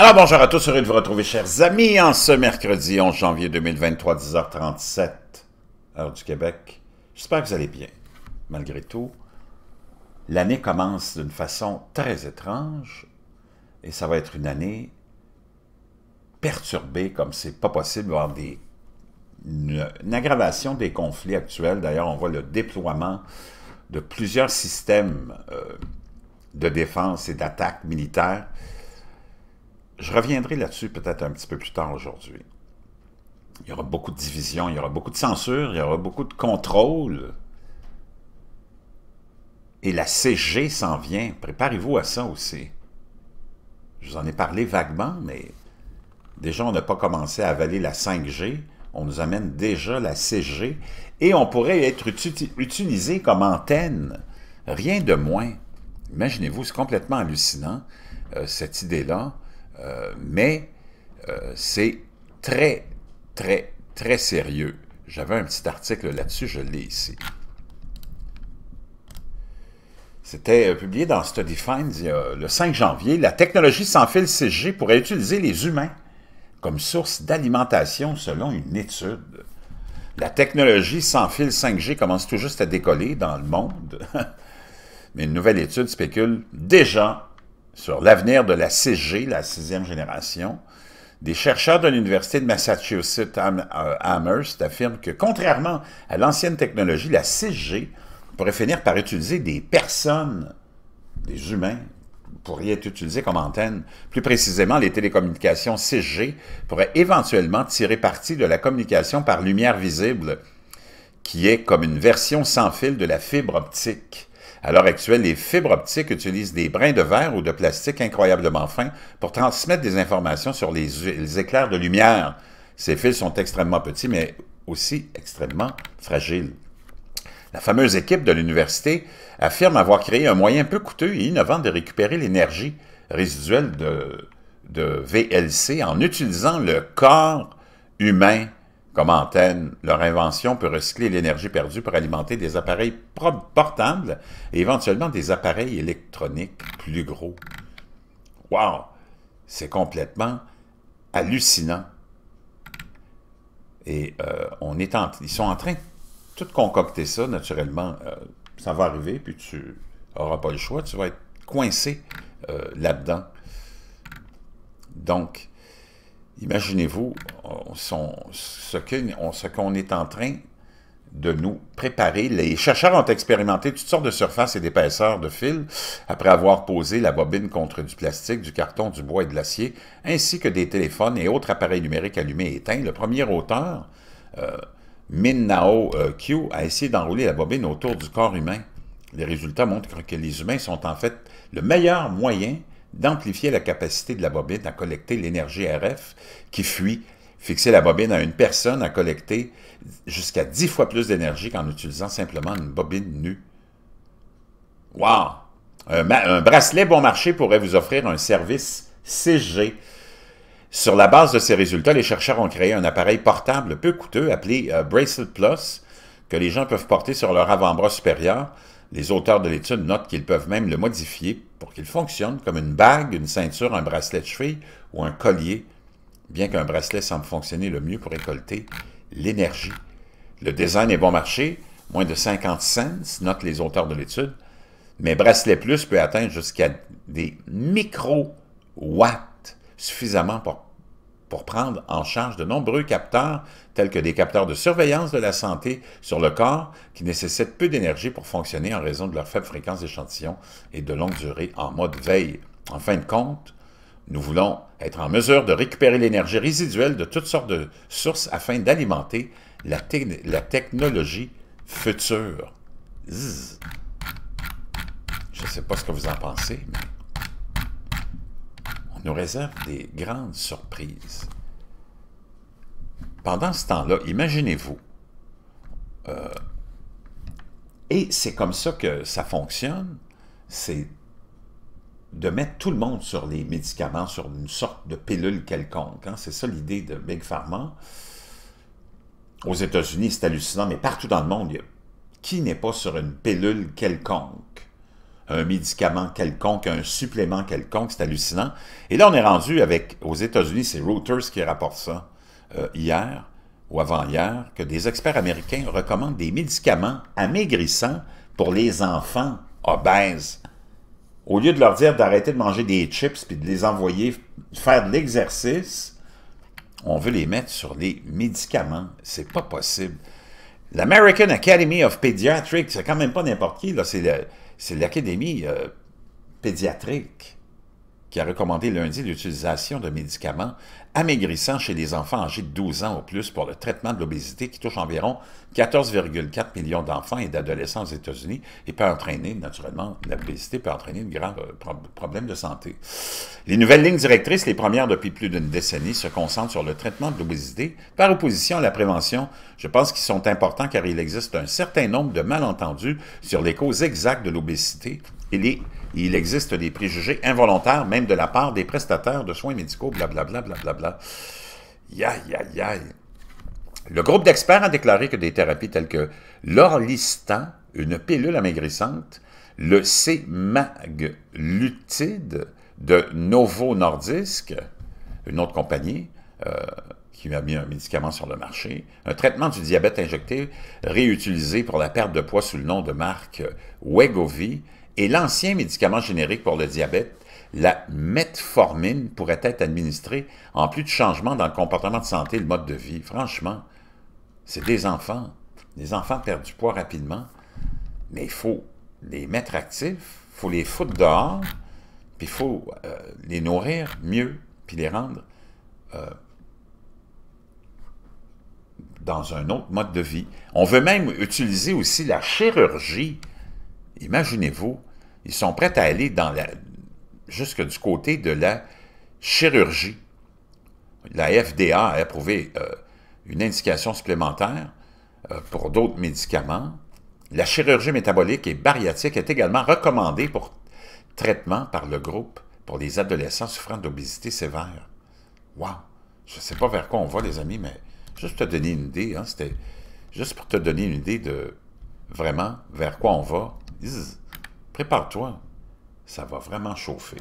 Alors bonjour à tous, heureux de vous retrouver chers amis en ce mercredi 11 janvier 2023, 10h37, heure du Québec. J'espère que vous allez bien. Malgré tout, l'année commence d'une façon très étrange et ça va être une année perturbée comme c'est pas possible, voire une aggravation des conflits actuels. D'ailleurs, on voit le déploiement de plusieurs systèmes de défense et d'attaque militaire. Je reviendrai là-dessus peut-être un petit peu plus tard aujourd'hui. Il y aura beaucoup de divisions, il y aura beaucoup de censure, il y aura beaucoup de contrôle. Et la CG s'en vient. Préparez-vous à ça aussi. Je vous en ai parlé vaguement, mais déjà on n'a pas commencé à avaler la 5G. On nous amène déjà la 6G et on pourrait être utilisé comme antenne. Rien de moins. Imaginez-vous, c'est complètement hallucinant, cette idée-là. Mais c'est très, très, très sérieux. J'avais un petit article là-dessus, je l'ai ici. C'était publié dans Study Finds le 5 janvier. La technologie sans fil 6G pourrait utiliser les humains comme source d'alimentation selon une étude. La technologie sans fil 5G commence tout juste à décoller dans le monde, mais une nouvelle étude spécule déjà sur l'avenir de la 6G, la 6e génération. Des chercheurs de l'Université de Massachusetts Amherst affirment que, contrairement à l'ancienne technologie, la 6G pourrait finir par utiliser des personnes, des humains, pourrait être utilisée comme antenne. Plus précisément, les télécommunications 6G pourraient éventuellement tirer parti de la communication par lumière visible, qui est comme une version sans fil de la fibre optique. À l'heure actuelle, les fibres optiques utilisent des brins de verre ou de plastique incroyablement fins pour transmettre des informations sur les éclairs de lumière. Ces fils sont extrêmement petits, mais aussi extrêmement fragiles. La fameuse équipe de l'université affirme avoir créé un moyen peu coûteux et innovant de récupérer l'énergie résiduelle de VLC en utilisant le corps humain comme antenne. Leur invention peut recycler l'énergie perdue pour alimenter des appareils portables et éventuellement des appareils électroniques plus gros. Wow! C'est complètement hallucinant. Et ils sont en train de tout concocter ça, naturellement, ça va arriver, puis tu n'auras pas le choix, tu vas être coincé là-dedans. Donc, imaginez-vous ce qu'on est en train de nous préparer. Les chercheurs ont expérimenté toutes sortes de surfaces et d'épaisseurs de fils après avoir posé la bobine contre du plastique, du carton, du bois et de l'acier, ainsi que des téléphones et autres appareils numériques allumés et éteints. Le premier auteur, Min Nao Q, a essayé d'enrouler la bobine autour du corps humain. Les résultats montrent que les humains sont en fait le meilleur moyen d'amplifier la capacité de la bobine à collecter l'énergie RF qui fuit. Fixer la bobine à une personne a collecté jusqu'à 10 fois plus d'énergie qu'en utilisant simplement une bobine nue. Wow! Un bracelet bon marché pourrait vous offrir un service 6G. Sur la base de ces résultats, les chercheurs ont créé un appareil portable peu coûteux appelé Bracelet Plus, que les gens peuvent porter sur leur avant-bras supérieur. Les auteurs de l'étude notent qu'ils peuvent même le modifier pour qu'il fonctionne comme une bague, une ceinture, un bracelet de cheville ou un collier, bien qu'un bracelet semble fonctionner le mieux pour récolter l'énergie. Le design est bon marché, moins de 50 cents, notent les auteurs de l'étude, mais Bracelet Plus peut atteindre jusqu'à des micro-watts, suffisamment pour prendre en charge de nombreux capteurs, tels que des capteurs de surveillance de la santé sur le corps, qui nécessitent peu d'énergie pour fonctionner en raison de leur faible fréquence d'échantillon et de longue durée en mode veille. En fin de compte, nous voulons être en mesure de récupérer l'énergie résiduelle de toutes sortes de sources afin d'alimenter la technologie future. Zzz. Je ne sais pas ce que vous en pensez, mais nous réserve des grandes surprises. Pendant ce temps-là, imaginez-vous, et c'est comme ça que ça fonctionne, c'est de mettre tout le monde sur les médicaments, sur une sorte de pilule quelconque. Hein? C'est ça l'idée de Big Pharma. Aux États-Unis, c'est hallucinant, mais partout dans le monde, qui n'est pas sur une pilule quelconque? un médicament quelconque, un supplément quelconque, c'est hallucinant. Et là, on est rendu avec, aux États-Unis, c'est Reuters qui rapporte ça hier ou avant-hier, que des experts américains recommandent des médicaments amaigrissants pour les enfants obèses. Au lieu de leur dire d'arrêter de manger des chips puis de les envoyer faire de l'exercice, on veut les mettre sur les médicaments. C'est pas possible. L'American Academy of Pediatrics, c'est quand même pas n'importe qui, là, c'est l'Académie pédiatrique qui a recommandé lundi l'utilisation de médicaments amaigrissants chez les enfants âgés de 12 ans ou plus pour le traitement de l'obésité qui touche environ 14,4 millions d'enfants et d'adolescents aux États-Unis et peut entraîner, naturellement, l'obésité peut entraîner de graves problèmes de santé. Les nouvelles lignes directrices, les premières depuis plus d'une décennie, se concentrent sur le traitement de l'obésité par opposition à la prévention. Je pense qu'ils sont importants car il existe un certain nombre de malentendus sur les causes exactes de l'obésité et il existe des préjugés involontaires, même de la part des prestataires de soins médicaux, blablabla, blablabla. Aïe, aïe, aïe. Le groupe d'experts a déclaré que des thérapies telles que l'orlistat, une pilule amaigrissante, le semaglutide de Novo Nordisk, une autre compagnie qui a mis un médicament sur le marché, un traitement du diabète injecté réutilisé pour la perte de poids sous le nom de marque Wegovy, et l'ancien médicament générique pour le diabète, la metformine, pourrait être administrée en plus de changements dans le comportement de santé et le mode de vie. Franchement, c'est des enfants perdent du poids rapidement, mais il faut les mettre actifs, il faut les foutre dehors, puis il faut les nourrir mieux, puis les rendre dans un autre mode de vie. On veut même utiliser aussi la chirurgie. Imaginez-vous, ils sont prêts à aller dans jusque du côté de la chirurgie. La FDA a approuvé une indication supplémentaire pour d'autres médicaments. La chirurgie métabolique et bariatrique est également recommandée pour traitement par le groupe pour les adolescents souffrant d'obésité sévère. Wow! Je ne sais pas vers quoi on va, les amis, mais juste pour te donner une idée, hein, c'était juste pour te donner une idée de vraiment vers quoi on va. Prépare-toi, ça va vraiment chauffer.